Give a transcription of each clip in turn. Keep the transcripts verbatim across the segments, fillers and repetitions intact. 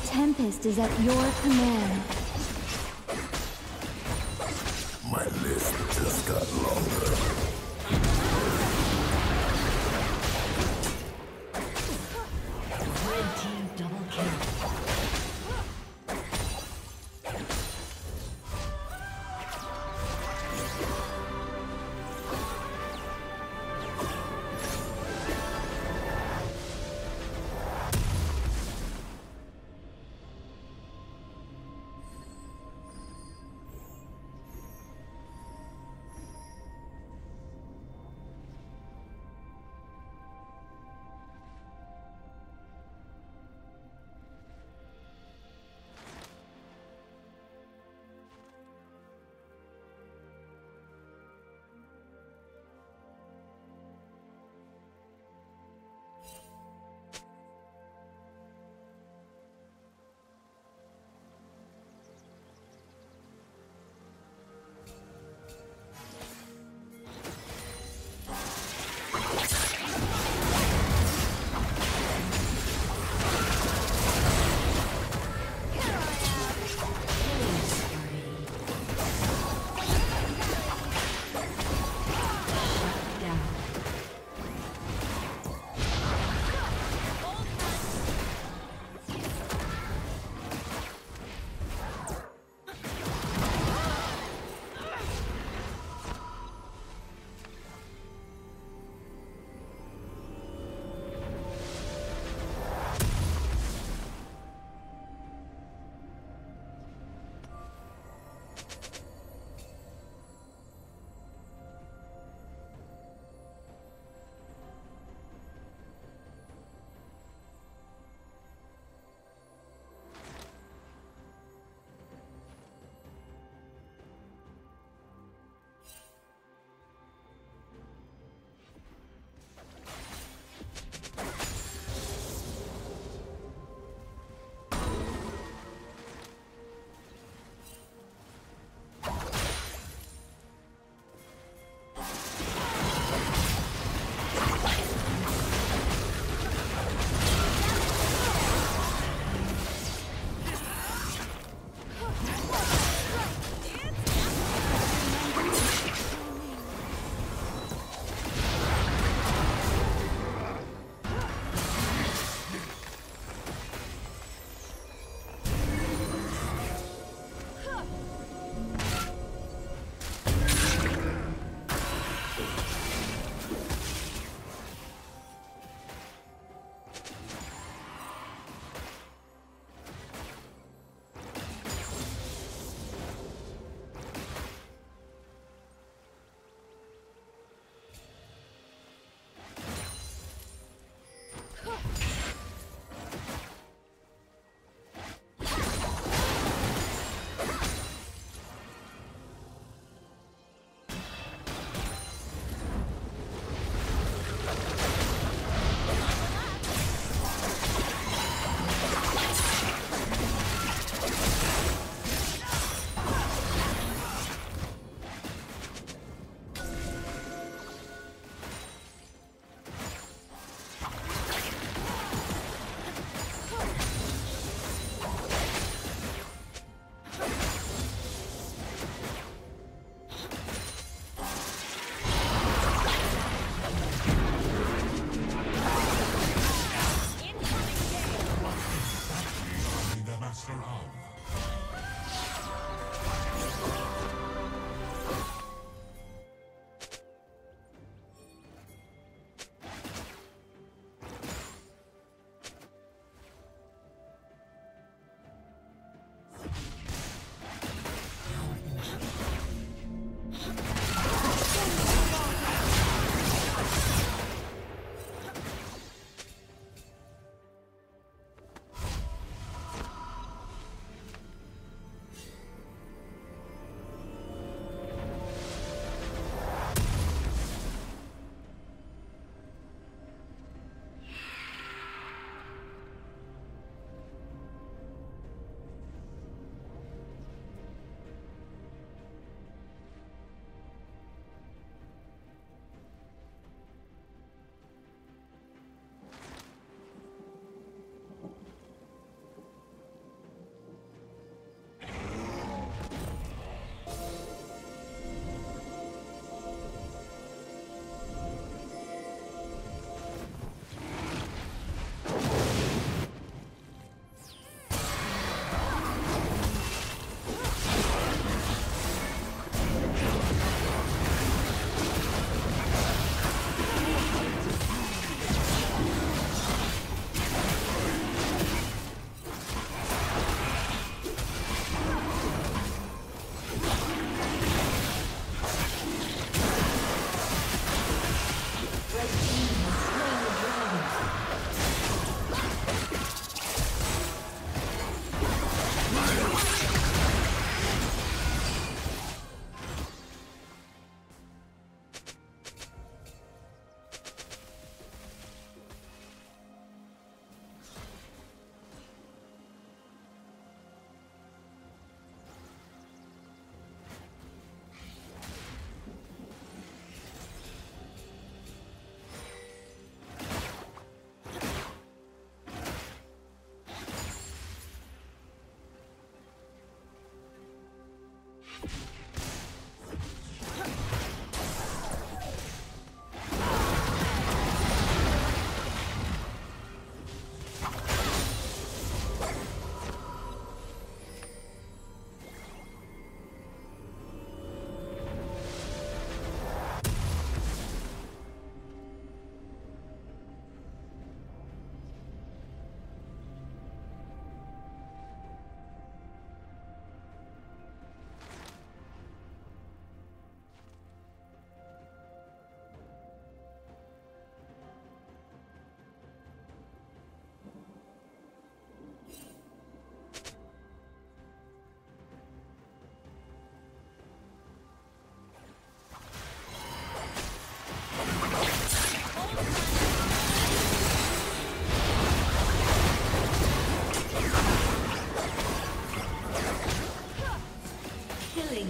The Tempest is at your command. My list just got longer.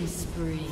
Spree.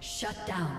Shut down.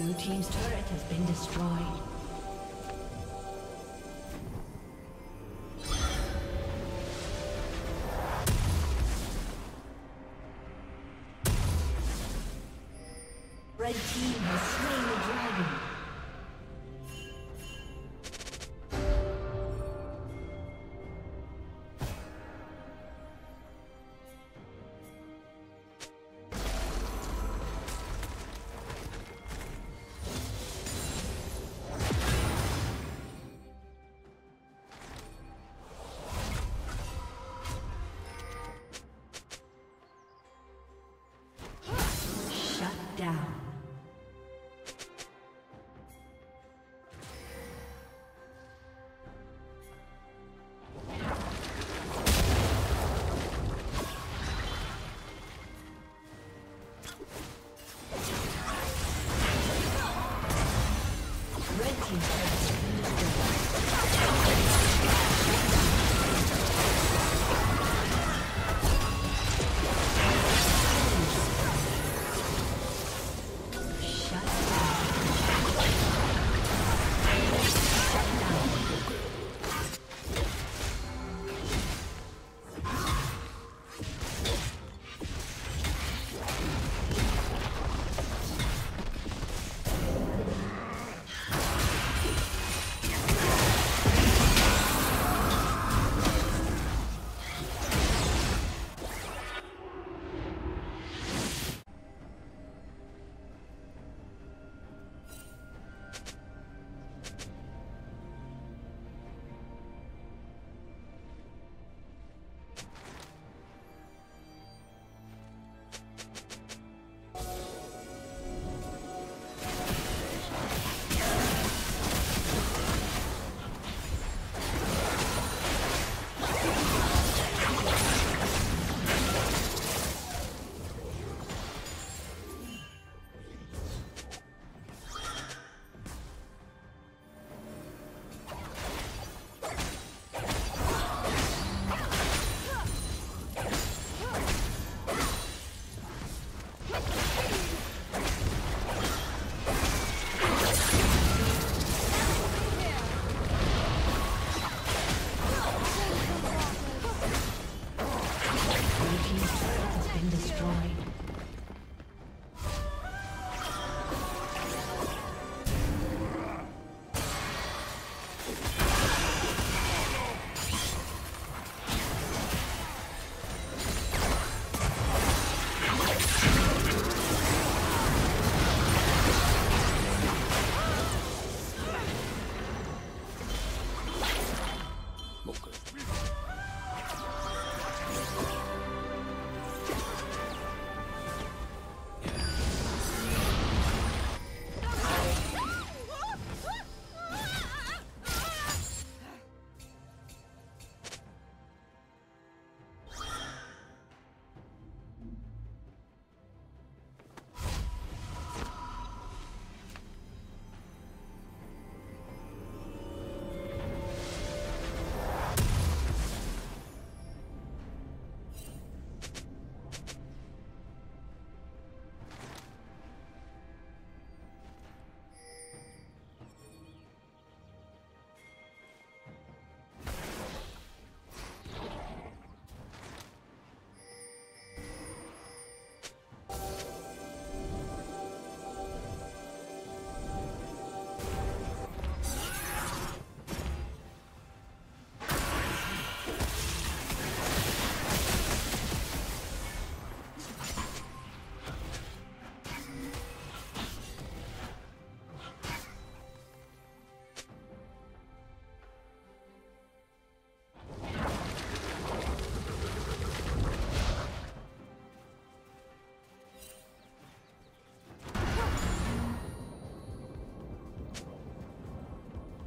Blue team's turret has been destroyed. Down.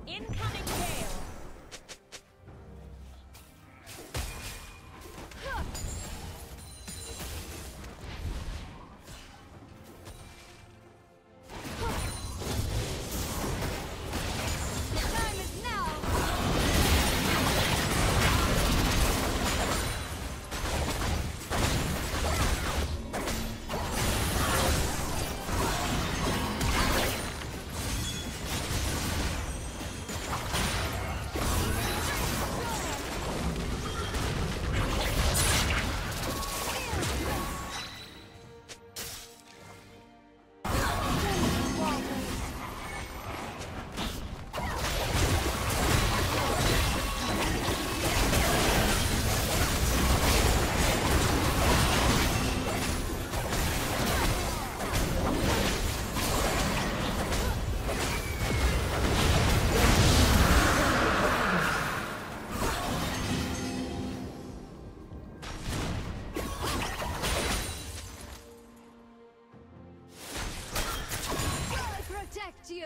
Incoming hail! you.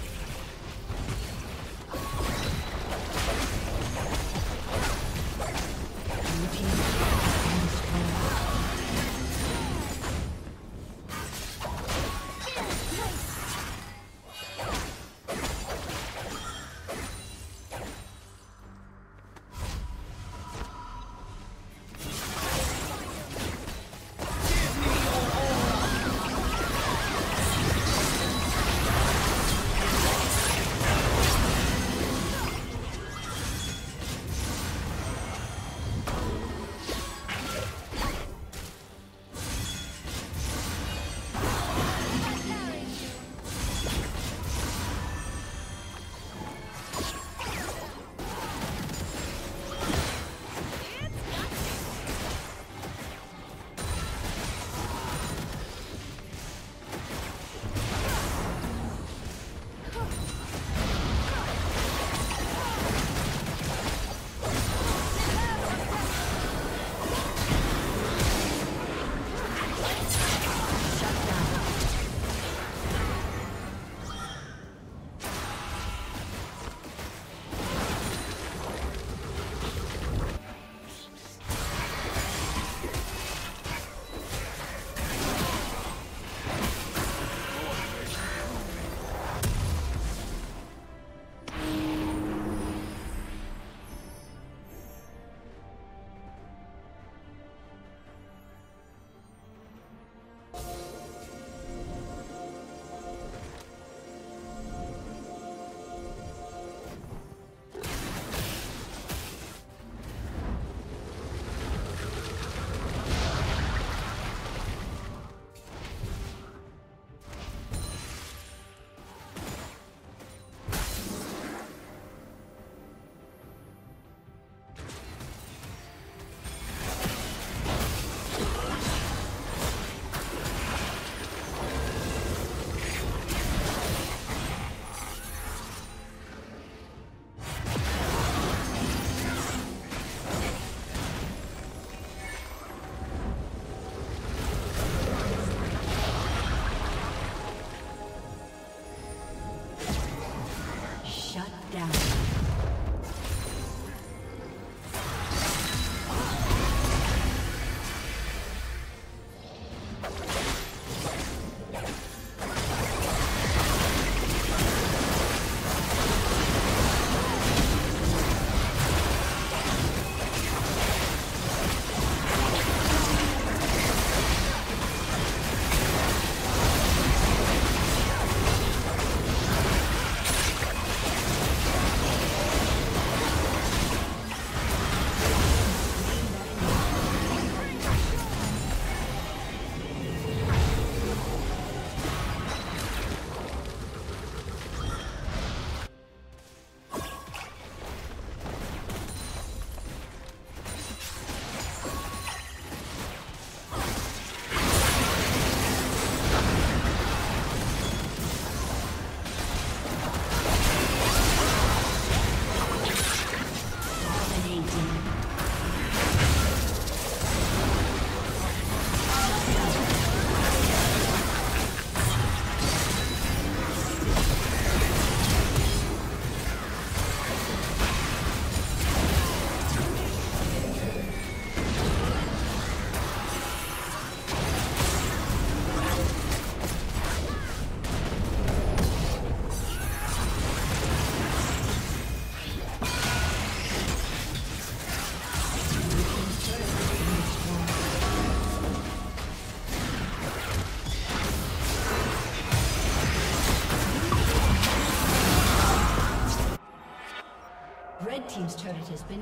Red team's turret has been